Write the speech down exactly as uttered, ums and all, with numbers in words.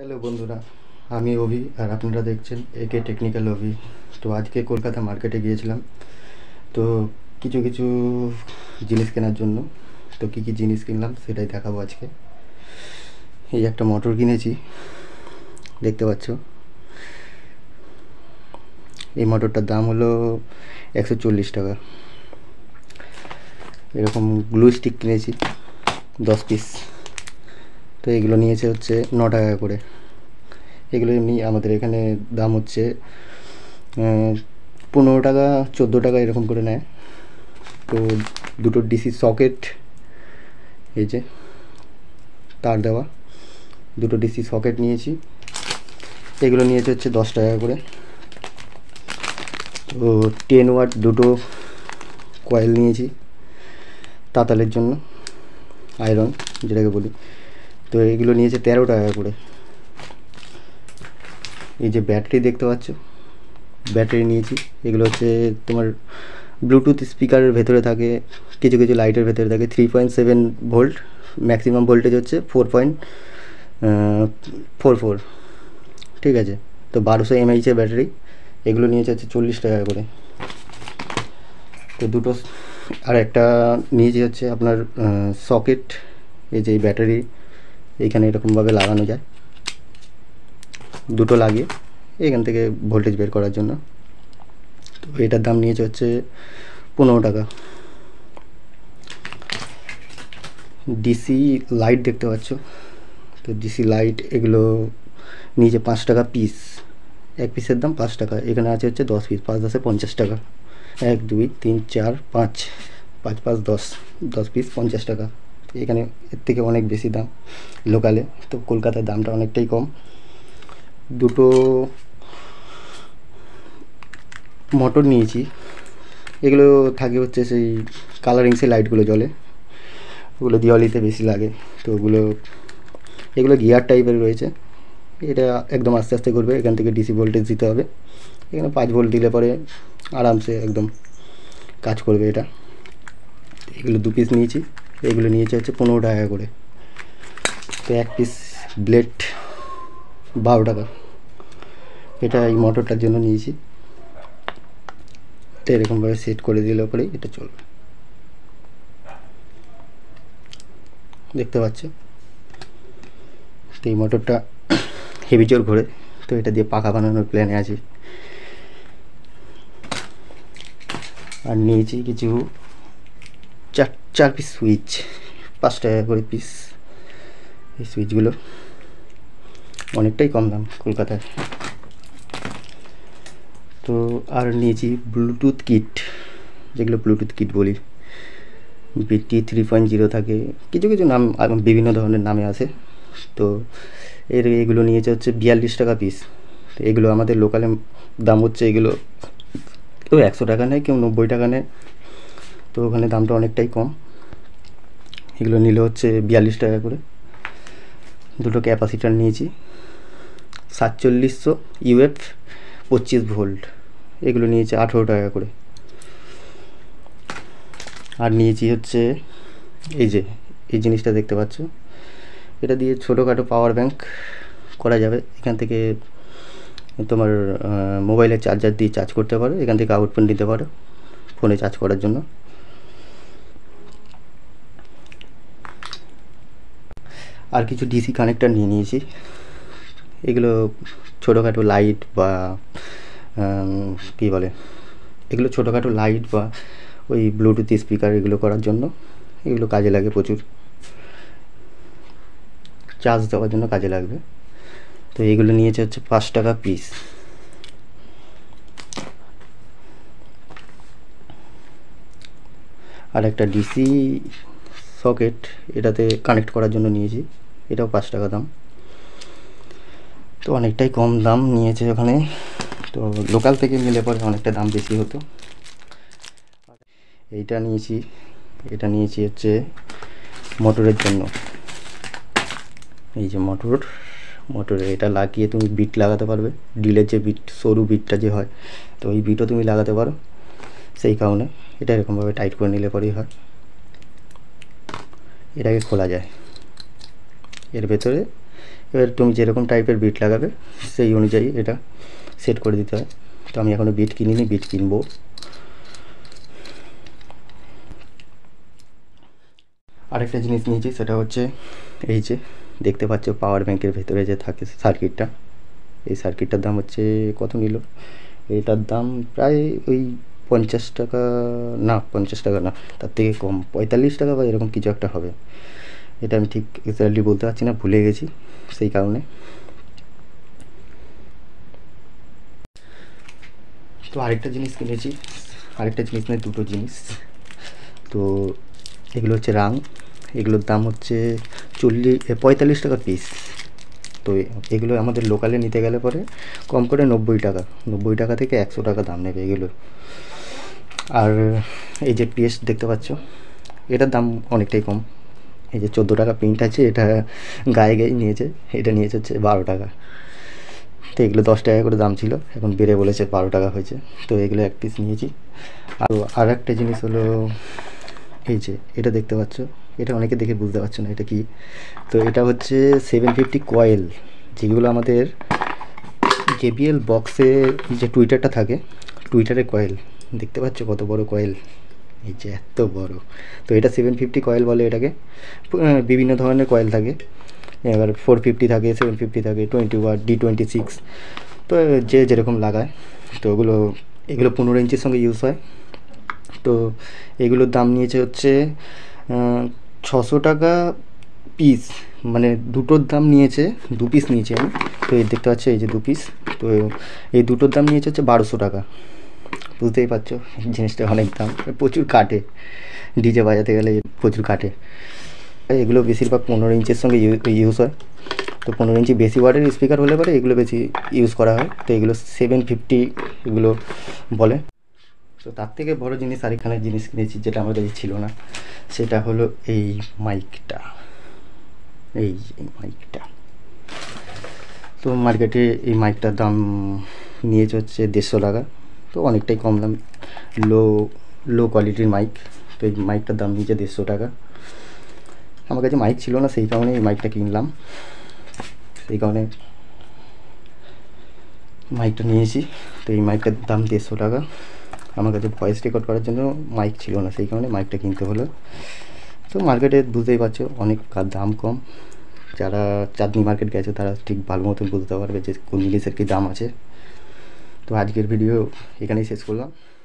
Hello बंधुरा आमी अभि और आपनारा देखছেন एक टेक्निकल अभि। तो आज के कोलकाता मार्केटे गিয়েছিলাম तो किछु किछु जिनिस केनार जोन्नो। तो की की जिनिस किनलाम सेटाई देखाबो आजके। এই একটা মোটর কিনেছি দেখতে পাচ্ছো। এই মোটরটার দাম হলো एक सौ चालीस টাকা। এরকম গ্লু স্টিক কিনেছি दस পিস। तो एगुलो नियेছে হচ্ছে नौ টাকা করে। এগুলো এমনি আমাদের এখানে দাম হচ্ছে पंद्रह টাকা चौदह টাকা এরকম করে নেয়। তো দুটো ডিসি সকেট এই যে তার দেওয়া দুটো ডিসি সকেট নিয়েছি। এগুলো নিয়েছে হচ্ছে दस টাকা করে। তো दस ওয়াট দুটো কয়েল নিয়েছি তাতালের জন্য আয়রন যেটাকে বলি। तो এগুলো নিয়েছে तेरह টাকা করে। এই যে ব্যাটারি দেখতে পাচ্ছ ব্যাটারি নিয়েছি। এগুলো হচ্ছে তোমার ব্লুটুথ স্পিকারের ভেতরে থাকে কিছু কিছু লাইটের ভেতরে থাকে three point seven volt maximum voltage হচ্ছে फोर पॉइंट फोर फोर ঠিক আছে। তো बारह सौ এমএএইচ এর ব্যাটারি এগুলো নিয়েছে হচ্ছে চল্লিশ টাকা করে। তো দুটো আর একটা নিয়েছি হচ্ছে আপনার সকেট এই যে ব্যাটারি এইখানে এরকমভাবে লাগানো যায় দুটো লাগিয়ে এখান থেকে ভোল্টেজ বের করার জন্য। তো এটার দাম নিয়েছে হচ্ছে পনেরো টাকা। ডিসি লাইট দেখতে পাচ্ছ। তো ডিসি লাইট এগুলো নিয়েছে পাঁচ টাকা পিস। এক পিসের দাম পাঁচ টাকা। এখানে আছে হচ্ছে দশ পিস পাঁচ দশে পঞ্চাশ টাকা। এক দুই তিন চার পাঁচ পাঁচ পাঁচ দশ দশ পিস পঞ্চাশ টাকা। তো এখানে এর থেকে অনেক বেশি দাম লোকালে। তো কলকাতার দামটা অনেকটাই কম। দুটো মোটর নিয়েছি এগুলো থাকে হচ্ছে সেই কালারিং সেই লাইটগুলো জ্বলে ওগুলো দিওয়ালিতে বেশি লাগে। তো ওগুলো এগুলো গিয়ার টাইপের রয়েছে এটা একদম আস্তে আস্তে করবে এখান থেকে ডিসি ভোল্টেজ দিতে হবে। এখানে পাঁচ ভোল্ট দিলে পরে আরামসে একদম কাজ করবে এটা। এগুলো দু পিস নিয়েছি এগুলো নিয়েছে হচ্ছে পনেরো টাকা করে। তো এক পিস ব্লেড बारो टाका। এটা এই মোটরটার জন্য নিয়েছি। এটা এরকমভাবে সেট করে দিলে পরেই এটা চলবে দেখতে পাচ্ছ। তো এই মোটরটা হেভি জোর ঘোরে। তো এটা দিয়ে পাখা বানানোর প্ল্যানে আছে। আর নিয়েছি কিছু চার চার পিস সুইচ পাঁচ টাকা করে পিস। এই সুইচগুলো অনেকটাই কম দাম কলকাতায়। তো আর নিয়েছি ব্লুটুথ কিট যেগুলো ব্লুটুথ কিট বলি বিটি থ্রি পয়েন্ট জিরো থাকে কিছু কিছু নাম বিভিন্ন ধরনের নামে আসে। তো এর এগুলো নিয়েছে হচ্ছে বিয়াল্লিশ টাকা পিস। তো এগুলো আমাদের লোকালে দাম হচ্ছে এগুলো কেউ একশো টাকা নেয় কেউ নব্বই টাকা নেয়। তো ওখানে দামটা অনেকটাই কম। এগুলো নিলে হচ্ছে বিয়াল্লিশ টাকা করে। দুটো ক্যাপাসিটার নিয়েছি সাতচল্লিশশো ইউএফ পঁচিশ ভোল্ট এগুলো নিয়েছে আঠেরো টাকা করে। আর নিয়েছি হচ্ছে এই যে এই জিনিসটা দেখতে পাচ্ছ এটা দিয়ে ছোটোখাটো পাওয়ার ব্যাঙ্ক করা যাবে। এখান থেকে তোমার মোবাইলের চার্জার দিয়ে চার্জ করতে পারো এখান থেকে আউটপুট নিতে পারো ফোনে চার্জ করার জন্য। আর কিছু ডিসি কানেক্টর নিয়ে নিয়েছি এগুলো ছোটোখাটো লাইট বা কী বলে এগুলো ছোটোখাটো লাইট বা ওই ব্লুটুথ স্পিকার এগুলো করার জন্য এগুলো কাজে লাগে প্রচুর চার্জ দেওয়ার জন্য কাজে লাগবে। তো এগুলো নিয়েছে হচ্ছে পাঁচ টাকা পিস। আর একটা ডিসি সকেট এটাতে কানেক্ট করার জন্য নিয়েছি এটাও পাঁচ টাকা দাম। তো অনেকটাই কম দাম নিয়েছে ওখানে। তো লোকাল থেকে নিলে পরে অনেকটা দাম বেশি হতো। এইটা নিয়েছি এটা নিয়েছি হচ্ছে মোটরের জন্য এই যে মোটর মোটরে এটা লাগিয়ে তুমি বিট লাগাতে পারবে ডিলের যে বিট সরু বিটটা যে হয় তো ওই বিটও তুমি লাগাতে পারো। সেই কারণে এটা এরকমভাবে টাইট করে নিলে পরেই হয় এটাকে খোলা যায় এর ভেতরে এবার তুমি যেরকম টাইপের বিট লাগাবে সেই অনুযায়ী এটা সেট করে দিতে হয়। তো আমি এখনো বিট কিনিনি, বিট কিনবো। আরেকটা জিনিস নিয়েছি, সেটা হচ্ছে এই যে দেখতে পাচ্ছ পাওয়ার ব্যাংকের ভেতরে যে থাকে সার্কিটটা, এই সার্কিটটার দাম হচ্ছে কত নিল, এটার দাম প্রায় ওই পঞ্চাশ টাকা না পঞ্চাশ টাকা না তার থেকে কম, পঁয়তাল্লিশ টাকা বা এরকম কিছু একটা হবে। এটা আমি ঠিক এক্স্যাক্টলি বলতে পারছি না, ভুলে গেছি সেই কারণে। তো আরেকটা জিনিস কিনেছি, আরেকটা জিনিস নয় দুটো জিনিস। তো এগুলো হচ্ছে রাং, এগুলোর দাম হচ্ছে চল্লিশ পঁয়তাল্লিশ টাকা পিস। তো এগুলো আমাদের লোকালে নিতে গেলে পরে কম করে নব্বই টাকা নব্বই টাকা থেকে একশো টাকা দাম নেবে এগুলো। আর এই যে পেস্ট দেখতে পাচ্ছ এটার দাম অনেকটাই কম, এই যে চোদ্দো টাকা প্রিন্ট আছে এটা গায়ে গায়ে নিয়েছে, এটা নিয়েছে হচ্ছে বারো টাকা। তো এগুলো দশ টাকা করে দাম ছিল, এখন বেড়ে বলেছে বারো টাকা হয়েছে। তো এগুলো এক পিস নিয়েছি। আর আর একটা জিনিস হলো এই যে এটা দেখতে পাচ্ছ, এটা অনেকে দেখে বুঝতে পারছো না এটা কি। তো এটা হচ্ছে সেভেন ফিফটি কয়েল, যেগুলো আমাদের জেবিএল বক্সে যে টুইটারটা থাকে টুইটারে কয়েল দেখতে পাচ্ছ কত বড় কয়েল, এই যে এত বড়। তো এটা সেভেন ফিফটি কয়েল বলে এটাকে। বিভিন্ন ধরনের কয়েল থাকে, এবার ফোর ফিফটি থাকে, সেভেন ফিফটি থাকে, twenty watt, D twenty six, তো যে যেরকম লাগায়। তো ওগুলো এগুলো পনেরো ইঞ্চির সঙ্গে ইউজ হয়। তো এগুলোর দাম নিয়েছে হচ্ছে ছশো টাকা পিস, মানে দুটোর দাম নিয়েছে, দু পিস নিয়েছি আমি। তো এই দেখতে পাচ্ছ এই যে দু পিস, তো এই দুটোর দাম নিয়েছে হচ্ছে বারোশো টাকা। বুঝতেই পারছো জিনিসটা অনেক দাম, প্রচুর কাটে, ডিজে বাজাতে গেলে প্রচুর কাটে। এগুলো বেশিরভাগ পনেরো ইঞ্চের সঙ্গে ইউজ হয়। তো পনেরো ইঞ্চি বেশি ওয়াটের স্পিকার হলে পরে এগুলো বেশি ইউজ করা হয়। তো এগুলো সেভেন ফিফটি এগুলো বলে। তো তার থেকে বড় জিনিস আরেকখানের জিনিস কিনেছি যেটা আমার কাছে ছিল না, সেটা হলো এই মাইকটা, এই মাইকটা। তো মার্কেটে এই মাইকটার দাম নিয়েছে হচ্ছে দেড়শো টাকা, তো অনেকটাই কম দাম, লো লো কোয়ালিটির মাইক। তো এই মাইকটার দাম নিয়েছে দেড়শো টাকা। আমার কাছে মাইক ছিল না সেই কারণে এই মাইকটা কিনলাম, সেই কারণে মাইকটা নিয়েছি। তো এই মাইকটার দাম দেড়শো টাকা। আমার কাছে ভয়েস রেকর্ড করার জন্য মাইক ছিল না, সেই কারণে মাইকটা কিনতে হলো। তো মার্কেটে বুঝতেই পারছো অনেক দাম কম, যারা চাঁদনি মার্কেট গেছে তারা ঠিক ভালো মতন বুঝতে পারবে যে কোন জিনিসের কী দাম আছে। তো আজকের ভিডিও এখানেই শেষ করলাম।